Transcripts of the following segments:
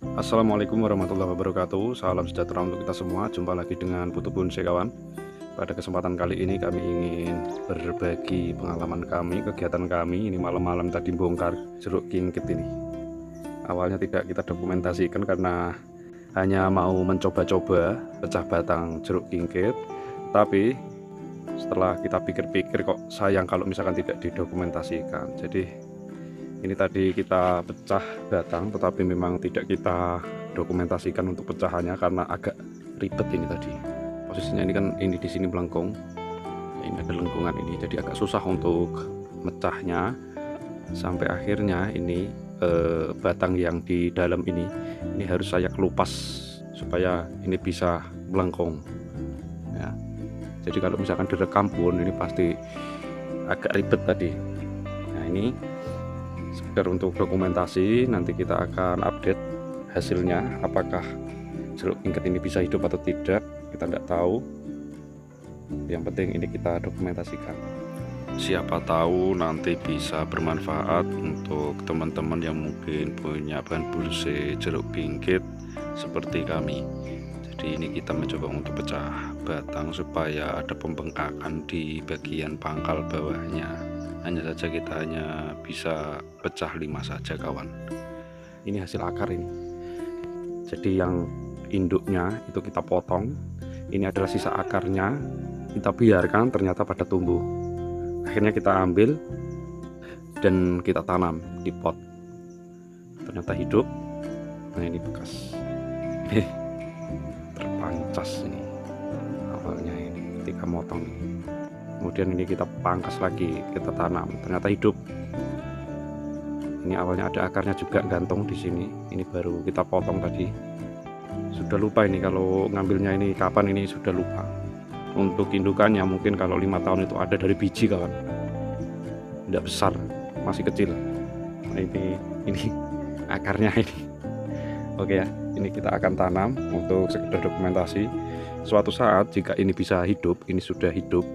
Assalamualaikum warahmatullahi wabarakatuh. Salam sejahtera untuk kita semua. Jumpa lagi dengan Putu Bonsai kawan. Pada kesempatan kali ini kami ingin berbagi pengalaman kami, kegiatan kami ini malam-malam tadi bongkar jeruk kingkit ini. Awalnya tidak kita dokumentasikan karena hanya mau mencoba-coba pecah batang jeruk kingkit. Tapi setelah kita pikir-pikir kok sayang kalau misalkan tidak didokumentasikan. Jadi ini tadi kita pecah batang, tetapi memang tidak kita dokumentasikan untuk pecahannya karena agak ribet ini tadi. Posisinya ini kan ini di sini melengkung, ini ada lengkungan ini, jadi agak susah untuk mecahnya. Sampai akhirnya ini batang yang di dalam ini harus saya kelupas supaya ini bisa melengkung. Ya. Jadi kalau misalkan direkam pun ini pasti agak ribet tadi. Nah ini. Sekedar untuk dokumentasi, nanti kita akan update hasilnya, apakah jeruk kingkit ini bisa hidup atau tidak kita tidak tahu. Yang penting ini kita dokumentasikan, siapa tahu nanti bisa bermanfaat untuk teman-teman yang mungkin punya bahan bursai jeruk kingkit seperti kami. Jadi ini kita mencoba untuk pecah batang supaya ada pembengkakan di bagian pangkal bawahnya. Hanya saja kita hanya bisa pecah 5 saja kawan. Ini hasil akar ini. Jadi yang induknya itu kita potong. Ini adalah sisa akarnya. Kita biarkan ternyata pada tumbuh. Akhirnya kita ambil dan kita tanam di pot. Ternyata hidup. Nah ini bekas. Terpancas ini. Awalnya ini ketika motong ini. Kemudian ini kita pangkas lagi, kita tanam, ternyata hidup. Ini awalnya ada akarnya juga gantung di sini. Ini baru kita potong tadi. Sudah lupa ini kalau ngambilnya ini kapan, ini sudah lupa. Untuk indukannya mungkin kalau 5 tahun itu ada dari biji kawan. Tidak besar, masih kecil. Nah, ini akarnya ini. Oke ya, ini kita akan tanam untuk sekedar dokumentasi. Suatu saat jika ini bisa hidup, ini sudah hidup.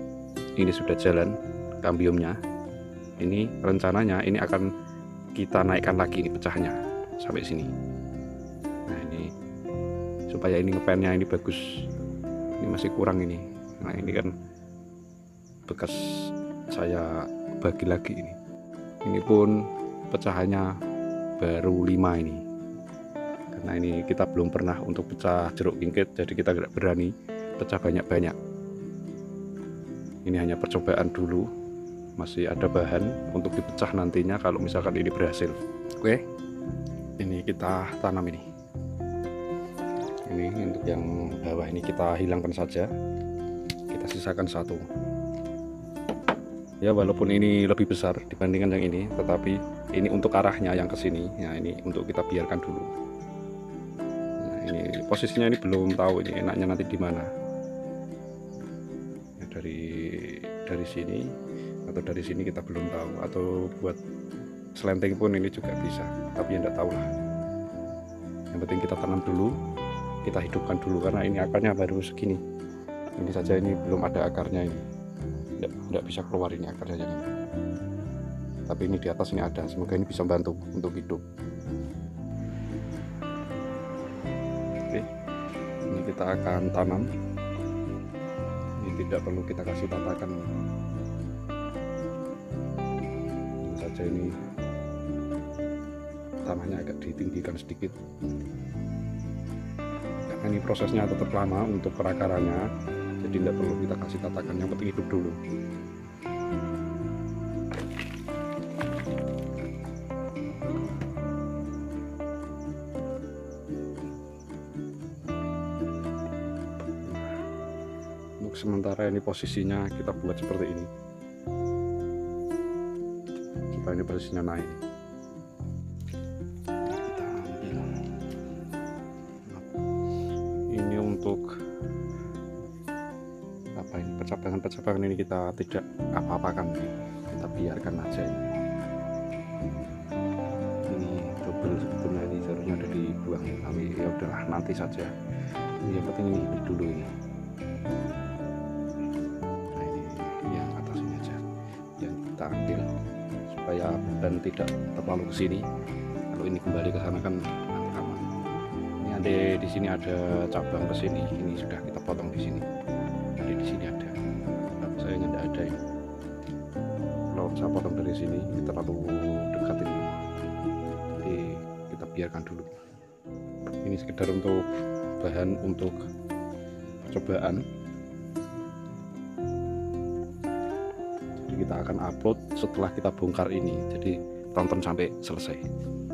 Ini sudah jalan kambiumnya. Ini rencananya ini akan kita naikkan lagi ini pecahnya sampai sini. Nah ini supaya ini ngepennya ini bagus. Ini masih kurang ini. Nah ini kan bekas saya bagi lagi ini. Ini pun pecahannya baru 5 ini. Karena ini kita belum pernah untuk pecah jeruk kingkit, jadi kita tidak berani pecah banyak-banyak. Ini hanya percobaan dulu, masih ada bahan untuk dipecah nantinya kalau misalkan ini berhasil. Oke, ini kita tanam ini. Ini untuk yang bawah ini kita hilangkan saja, kita sisakan 1. Ya walaupun ini lebih besar dibandingkan yang ini, tetapi ini untuk arahnya yang ke sini. Nah ini untuk kita biarkan dulu. Nah ini posisinya ini belum tahu ini enaknya nanti di mana. Dari sini atau dari sini kita belum tahu, atau buat selenting pun ini juga bisa, tapi yang tidak tahu lah. Yang penting kita tanam dulu, kita hidupkan dulu karena ini akarnya baru segini. Ini saja ini belum ada akarnya ini, tidak bisa keluar ini akarnya ini. Tapi ini di atas ini ada, semoga ini bisa membantu untuk hidup. Oke, ini kita akan tanam. Tidak perlu kita kasih tatakan saja, ini tanahnya agak ditinggikan sedikit karena ini prosesnya tetap lama untuk perakarannya, jadi tidak perlu kita kasih tatakan, yang penting hidup dulu. Sementara ini posisinya kita buat seperti ini supaya ini posisinya naik. Kita ambil ini untuk apa ini, percabangan-percabangan ini kita tidak apa-apakan, kita biarkan aja ini double sebetulnya, ini seharusnya ada dibuang tapi ya udahlah nanti saja, yang penting ini hidup dulu ini. Ambil supaya beban tidak terlalu ke sini. Kalau ini kembali ke sana kan aman. sampai di sini ada cabang ke sini. Ini sudah kita potong di sini. Jadi di sini ada. Tapi saya tidak ada ini. Kalau saya potong dari sini, kita terlalu dekat ini. Jadi kita biarkan dulu. Ini sekedar untuk bahan untuk percobaan. Jadi kita akan upload setelah kita bongkar ini. Jadi tonton sampai selesai.